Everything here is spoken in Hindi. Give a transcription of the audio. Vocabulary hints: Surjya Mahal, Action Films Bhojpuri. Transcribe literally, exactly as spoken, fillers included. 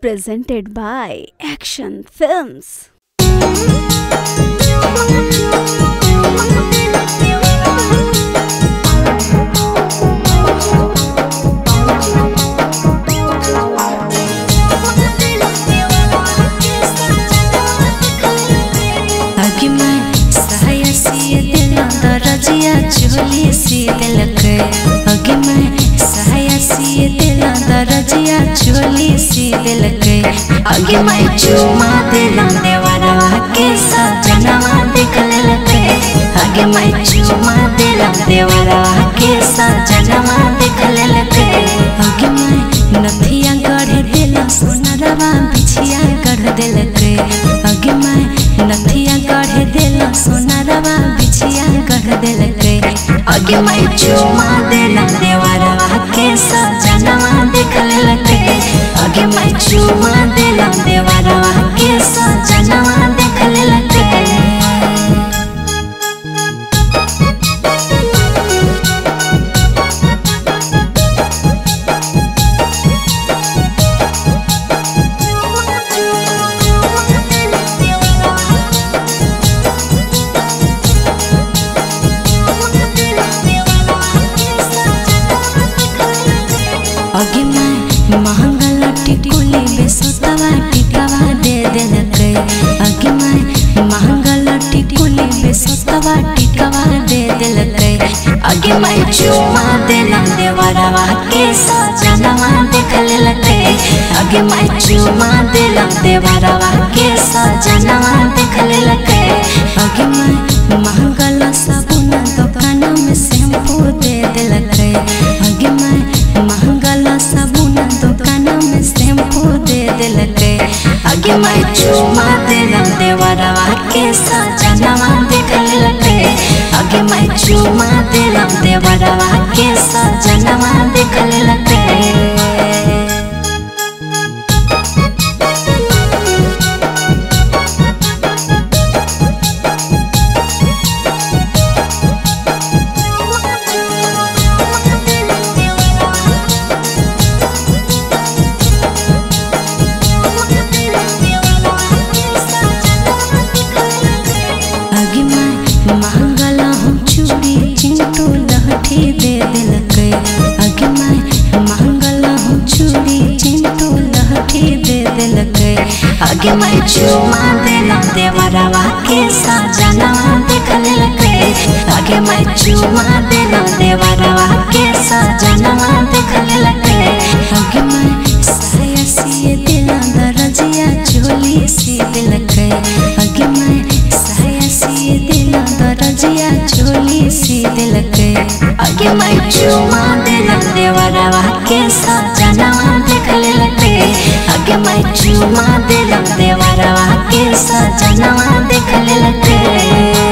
presented by Action Films. झोली सी दिलक अगे मैं सहाया सी दिला दरजिया झोली सी दिलक अगे मैं चुमा दिला देवरा के सजनवा दिखलक अगे मैं चुमा दिला देवरा के सजनवा दिखलक अगे मैं नथिया गढ़ दिला सोनरवा बिछिया गढ़ दिलक अगे मैं नथिया गढ़ दिला सोनरवा बिछिया गढ़ दिलक अगे मैं चुमा दिला देवरा के सजनवा दिखलक अगे मैं चुमा दिला देवरा के सजनवा दिखलक अगे मैं महंगा लट्टी कुली बेसुतवा टिकावा दे देलक अगे मैं महंगा लट्टी कुली बेसुतवा टिकावा दे देलक अगे मैं चुमा देला देवरवा के सजनवा दिखलक अगे मैं चुमा देला देवरवा के सजनवा दिखलक अगे मैं महंगा ला साबुन दुकान में शैम्पू दे देलक अगे मैं अगे मैं चुमा दिला देवरवा के सजनवा दिखलक अगे मैं चुमा दिला देवरवा के सजनवा दिखलक। अगे मैं चुमा देला देवरवा के सजनवा दिखलक अगे मैं चुमा देला देवरवा के सजनवा दिखलक अगे मैं सहाया सी दिला दरजिया झोली सी दिलक अगे मैं सहाया सी दिला दरजिया झोली सी दिलक अगे मैं चुमा देला देवरवा के सजनवा दिखलक अगे मैं चुमा दिला देवरवा के सजनवा दिखलक।